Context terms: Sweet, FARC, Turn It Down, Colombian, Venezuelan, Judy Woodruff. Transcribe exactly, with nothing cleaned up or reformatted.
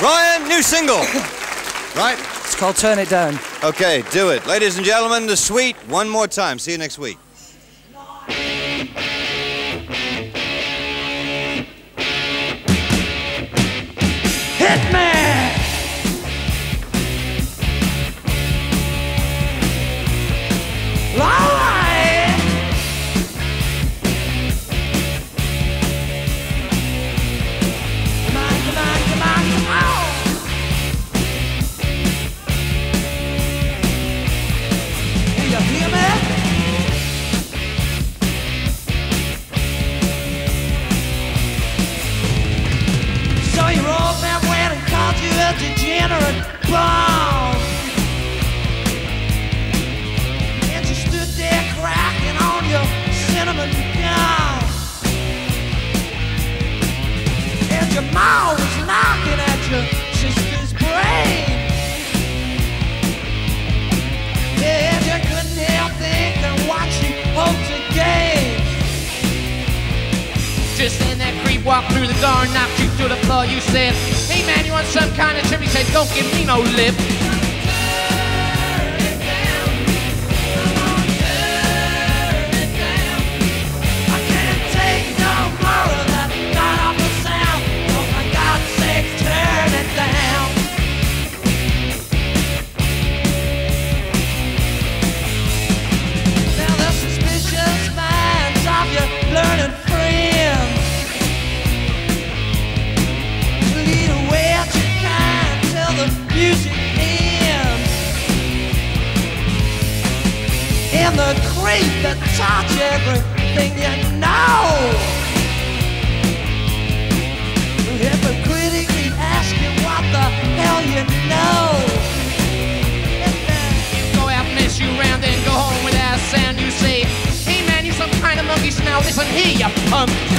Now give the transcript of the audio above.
Ryan, new single, right? It's called Turn It Down. Okay, do it. Ladies and gentlemen, the Sweet, one more time. See you next week. Hit me! Degenerate bomb. And you stood there cracking on your cinnamon down, and your mouth was knocking at your sister's brain. Yeah, you couldn't help thinking what you hoped to gain. Just then that creep walked through the door and knocked you through the floor. You said, "Hey man, you want some kind of trip?" He said, "Don't give me no lip." And the creep that taught you everything you know, hypocritically asking what the hell you know. You go out, mess you around, then go home without a sound. You say, "Hey man, you some kind of monkey smell. Listen here, you punk."